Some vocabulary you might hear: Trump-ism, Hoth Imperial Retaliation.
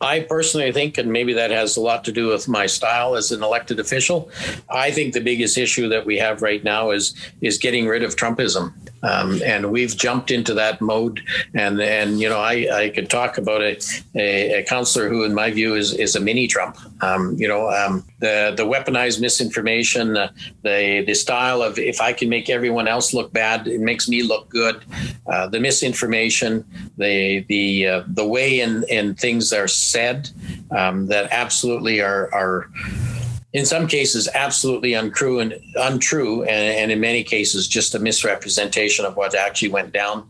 I personally think, and maybe that has a lot to do with my style as an elected official, I think the biggest issue that we have right now is getting rid of Trumpism. And we've jumped into that mode. And you know, I could talk about a counselor who, in my view, is a mini Trump. The weaponized misinformation, the style of, if I can make everyone else look bad, it makes me look good. The misinformation, the way in things are said that absolutely are in some cases absolutely untrue, and in many cases just a misrepresentation of what actually went down.